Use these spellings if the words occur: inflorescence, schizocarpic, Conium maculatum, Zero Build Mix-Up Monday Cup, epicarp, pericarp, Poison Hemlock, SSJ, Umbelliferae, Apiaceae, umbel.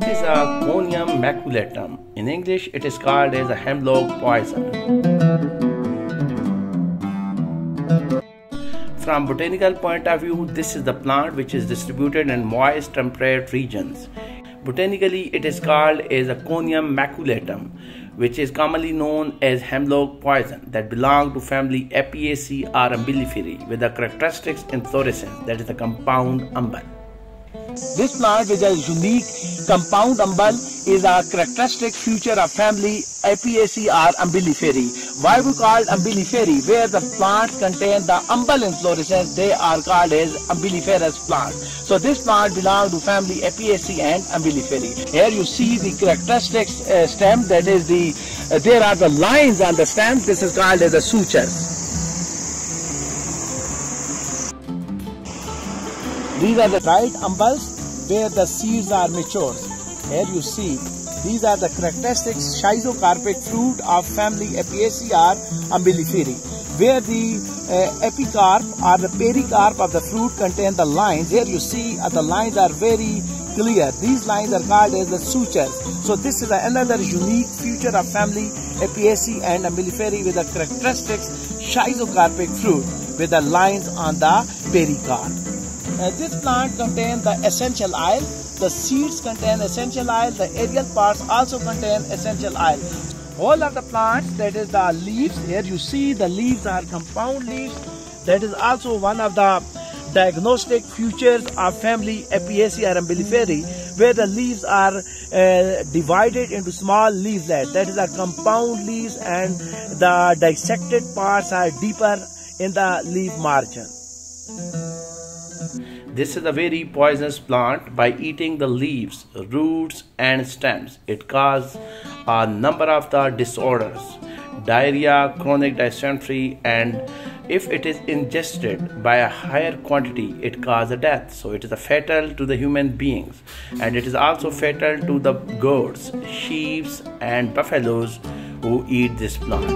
This is a Conium maculatum. In English, it is called as a hemlock poison. From botanical point of view, this is the plant which is distributed in moist temperate regions. Botanically, it is called as a Conium maculatum, which is commonly known as hemlock poison, that belong to family Apiaceae or umbelliferae, with the characteristics inflorescence, that is the compound umbel. This plant, which is unique compound umbel, is a characteristic feature of family Apiaceae or umbelliferae. Why we called umbelliferae? Where the plants contain the umbel inflorescence, they are called as umbelliferous plants. So this plant belongs to family Apiaceae and umbelliferae. Here you see the characteristic stem, that is there are the lines on the stem. This is called as the sutures. These are the dried umbels where the seeds are mature. Here you see, these are the characteristic schizocarpic fruit of family Apiaceae or umbelliferae, where the epicarp or the pericarp of the fruit contain the lines. Here you see the lines are very clear. These lines are called as the sutures. So this is another unique feature of family Apiaceae and umbelliferae, with the characteristic schizocarpic fruit with the lines on the pericarp. This plant contains the essential oil. The seeds contain essential oil. The aerial parts also contain essential oil. All of the plants, that is the leaves, here you see the leaves are compound leaves. That is also one of the diagnostic features of family Apiaceae or umbelliferae, where the leaves are divided into small leaflets. That is the compound leaves, and the dissected parts are deeper in the leaf margin. This is a very poisonous plant. By eating the leaves, roots and stems, it causes a number of the disorders, diarrhea, chronic dysentery, and if it is ingested by a higher quantity, it causes death. So it is fatal to the human beings, and it is also fatal to the goats, sheep and buffaloes who eat this plant.